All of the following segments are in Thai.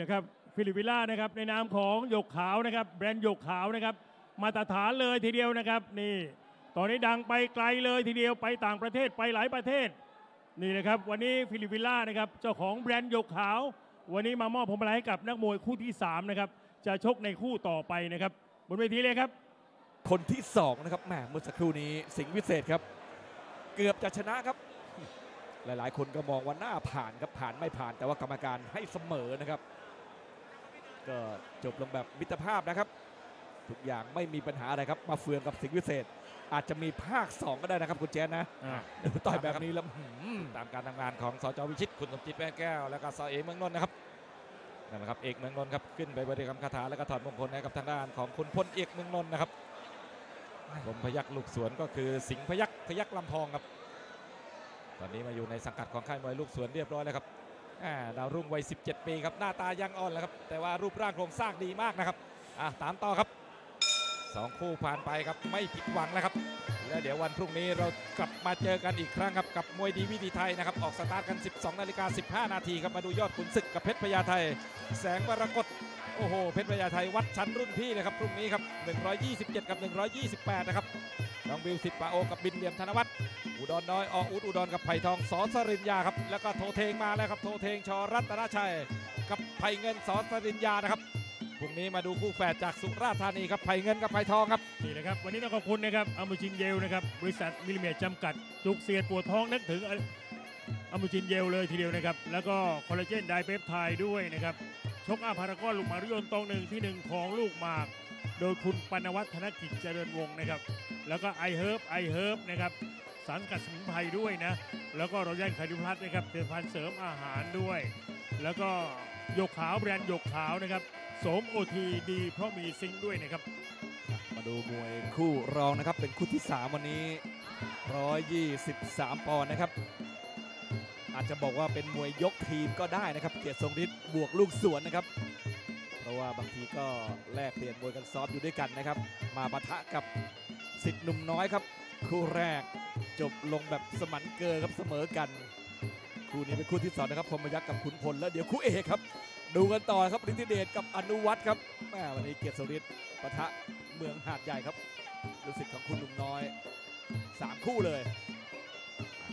นะครับฟิลิปวิลล่านะครับในนามของหยกขาวนะครับแบรนด์หยกขาวนะครับมาตรฐานเลยทีเดียวนะครับนี่ตอนนี้ดังไปไกลเลยทีเดียวไปต่างประเทศไปหลายประเทศนี่นะครับวันนี้ฟิลิปวิลล่านะครับเจ้าของแบรนด์หยกขาววันนี้มามอบพวงมาลัยให้กับนักมวยคู่ที่3นะครับจะชกในคู่ต่อไปนะครับบนเวทีเลยครับคนที่2นะครับแหมเมื่อสักครู่นี้สิงห์วิเศษครับเกือบจะชนะครับหลายๆคนก็มองว่าหน้าผ่านครับผ่านไม่ผ่านแต่ว่ากรรมการให้เสมอนะครับก็จบลงแบบมิตรภาพนะครับทุกอย่างไม่มีปัญหาอะไรครับมาเฟืองกับสิงห์วิเศษอาจจะมีภาค2ก็ได้นะครับคุณแจนนะต่อยแบบนี้แล้วตามการทำงานของสจ.วิชิตคุณสมจิตแป้นแก้วแล้วก็สเอกเมืองนนท์นะครับนั่นแหละครับเอกเมืองนนท์ครับขึ้นไปบริกรรมคาถาแล้วก็ถอดมงคลให้กับทางด้านของคุณพลเอกเมืองนนท์นะครับผมพยักลูกสวนก็คือสิงห์พยักลำพองครับตอนนี้มาอยู่ในสังกัดของค่ายมวยลูกสวนเรียบร้อยแล้วครับดาวรุ่งวัย17ปีครับหน้าตายังอ่อนแล้วครับแต่ว่ารูปร่างโครงสร้างดีมากนะครับตามต่อครับ2คู่ผ่านไปครับไม่ผิดหวังแล้วครับแล้วเดี๋ยววันพรุ่งนี้เรากลับมาเจอกันอีกครั้งครับกับมวยดีวิถีไทยนะครับออกสตาร์ทกัน 12:15 นครับมาดูยอดขุนศึกกับเพชรพญาไทแสงมรกตโอ้โหเพชรพญาไทวัดชั้นรุ่นพี่นะครับพรุ่งนี้ครับ127กับ128นะครับน้องบิวสิบปาโอกับบินเหลี่ยมธนวัฒน์อุดรน้อยออุดอุดรกับไผ่ทองสอสริญญาครับแล้วก็โทเทงมาแล้วครับโทเทงชอรัตนชัยกับไผ่เงินสอสริญญานะครับพรุ่งนี้มาดูคู่แฝดจากสุราษฎร์ธานีครับไผ่เงินกับไผ่ทองครับนี่แหละครับวันนี้ต้องขอบคุณนะครับอัมบูจินเยลนะครับบริษัทมิลลิเมตรจำกัดจุกเสียดปวดท้องนึกถึงอัมบูจินเยลเลยทีเดียวนะครับแล้วก็คอลลาเจนไดเปปไทด์ด้วยนะครับชกอาพารากอนลูกหมากยนต์ตอง1 ที่ 1ของลูกหมากโดยคุณปนวัฒน์ ธนกิจเจริญวงศ์นะครับแล้วก็ไอเฮิร์บนะครับสังกัดสมุนไพรด้วยนะแล้วก็โรยันคาริพัฒน์นะครับเป็นพันเสริมอาหารด้วยแล้วก็หยกขาวแบรนด์หยกขาวนะครับสมโอทีดีเพราะมีซิงด้วยนะครับมาดูมวยคู่รองนะครับเป็นคู่ที่3วันนี้123ปอนด์นะครับอาจจะบอกว่าเป็นมวยยกทีมก็ได้นะครับเกียรติทรงฤทธิ์บวกลูกสวนนะครับเพราะว่าบางทีก็แลกเปลี่ยนมวยกันซ้อมอยู่ด้วยกันนะครับมาปะทะกับศิษย์หนุ่มน้อยครับคู่แรกจบลงแบบสมันเกอครับเสมอกันคู่นี้เป็นคู่ที่2นะครับพรหมยักษ์กับขุนพลแล้วเดี๋ยวคู่เอกครับดูกันต่อครับฤทธิเดชกับอนุวัฒน์ครับแม่วันนี้เกียรติทรงฤทธิ์ปะทะเมืองหาดใหญ่ครับลูกศิษย์ของคุณหนุ่มน้อย3คู่เลย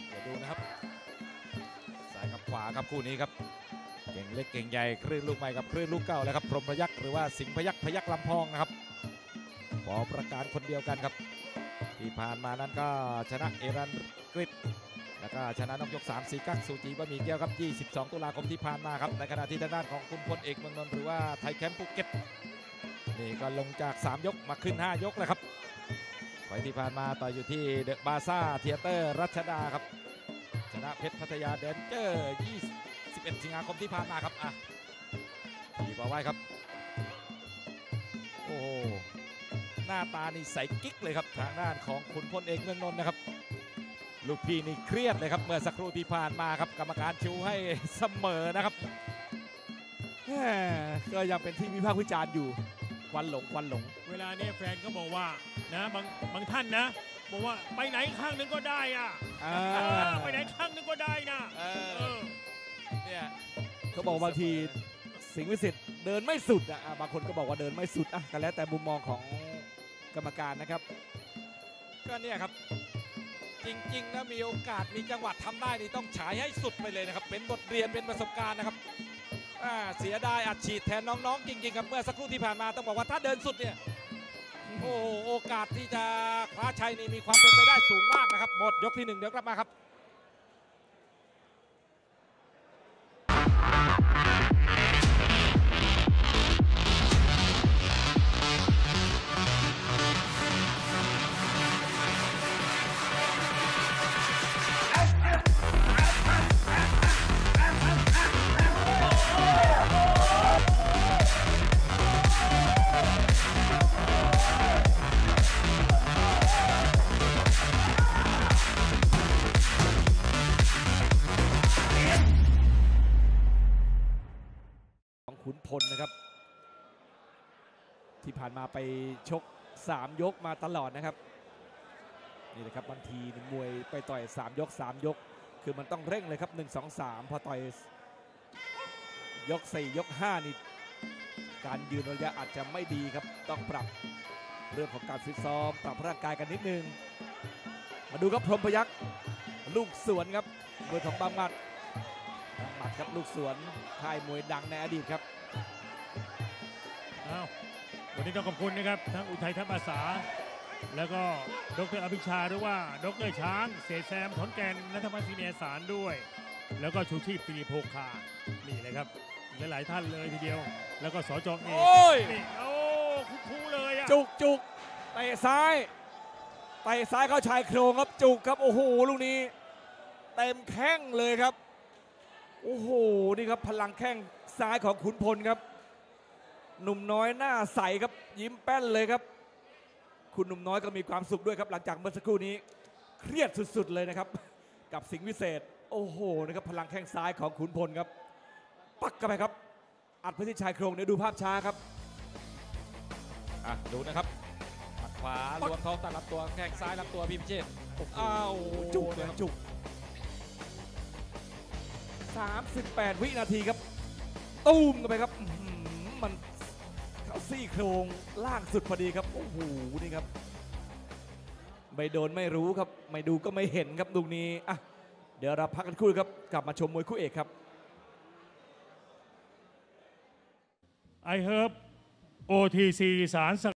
เดี๋ยวดูนะครับกับขวาครับคู่นี้ครับเก่งเล็กเก่งใหญ่คลื่นลูกใหม่กับคลื่นลูกเก่าแล้วครับพรหมยักษ์หรือว่าสิงห์พยักษ์ลำพองนะครับขอประการคนเดียวกันครับที่ผ่านมานั้นก็ชนะเอรันกฤษแล้วก็ชนะนกยก3สีกั๊กซูจีบะหมี่แก้วครับ22ตุลาคมที่ผ่านมาครับในขณะที่ทางด้านของคุณพลเอกเมืองนนท์หรือว่าไทยแคมป์ภูเก็ตนี่ก็ลงจาก3ยกมาขึ้น5ยกแล้วครับไฟที่ผ่านมาต่ออยู่ที่เดอะบาซ่าเธียเตอร์รัชดาครับชนะเพชรพัทยาแดนเจอร์21สิงหาคมที่ผ่านมาครับผีบอไว้ครับโอ้หน้าตานี่ใสกิ๊กเลยครับทางด้านของขุนพลเอกเมืองนนท์นะครับลูกพี่นี่เครียดเลยครับเมื่อสักครู่ที่ผ่านมาครับกรรมการชูให้เสมอนะครับก็ยังเป็นที่วิพากษ์วิจารณ์อยู่ควันหลงเวลานี้แฟนก็บอกว่านะบางท่านนะบอกว่าไปไหนข้างนึงก็ได้ไปไหนข้างนึงก็ได้นะเนี่ยเขาบอกบางทีสิงห์วิเศษเดินไม่สุดบางคนก็บอกว่าเดินไม่สุดก็แล้วแต่มุมมองของกรรมการนะครับก็เนี่ยครับจริงๆนะมีโอกาสมีจังหวะทำได้นี่ต้องฉายให้สุดไปเลยนะครับเป็นบทเรียนเป็นประสบการณ์นะครับเสียดายอัดฉีดแทนน้องๆจริงๆครับเมื่อสักครู่ที่ผ่านมาต้องบอกว่าถ้าเดินสุดเนี่ยโอ้โอกาสที่จะคว้าชัยนี่มีความเป็นไปได้สูงมากนะครับหมดยกที่1เดี๋ยวกลับมาครับนะครับที่ผ่านมาไปชก3ยกมาตลอดนะครับนี่นะครับบางทีมวยไปต่อย3ยกคือมันต้องเร่งเลยครับ1 2 3พอต่อย ยก4ยก5นี่การยืนระยะอาจจะไม่ดีครับต้องปรับเรื่องของการฟิตซ้อมปรับร่างกายกันนิดนึงมาดูครับพรหมพยัคฆ์ลูกสวนครับมวยของบางหมัดครับลูกสวนค่ายมวยดังในอดีตครับวันนี้ต้องขอบคุณนะครับทั้งอุทัยทัพอาสาแล้วก็ดร.อภิชาด้วยว่าดร.ช้างเสแสมขอนแก่นนัทพัฒน์ศรีเนสารด้วยแล้วก็ชูชีพศิริโภคานี่เลยครับหลายๆท่านเลยทีเดียวแล้วก็สจ.เองนี่โอ้คู่เลยอะจุกเตะซ้ายเข้าชายโครงครับจุกครับโอ้โหลูกนี้เต็มแข้งเลยครับโอ้โหนี่ครับพลังแข้งซ้ายของขุนพลครับหนุ่มน้อยหน้าใสครับยิ้มแป้นเลยครับคุณหนุ่มน้อยก็มีความสุขด้วยครับหลังจากเมื่อสักครู่นี้เครียดสุดๆเลยนะครับกับสิงห์วิเศษโอ้โหนะครับพลังแข้งซ้ายของขุนพลครับปักเข้าไปครับอัดไปที่ชายโครงเดี๋ยวดูภาพช้าครับดูนะครับปักขวาลวงท้องตัดลำตัวแข้งซ้ายลำตัวพิมพ์เชษอ้าวจุกเลยจุก38 วินาทีครับตุ้มกันไปครับมันเข้าซี่โครงล่างสุดพอดีครับโอ้โหนี่ครับไม่โดนไม่รู้ครับไม่ดูก็ไม่เห็นครับลูกนี้อ่ะเดี๋ยวเราพักกันคู่ครับกลับมาชมมวยคู่เอกครับไอเฮิร์บ OTC สาร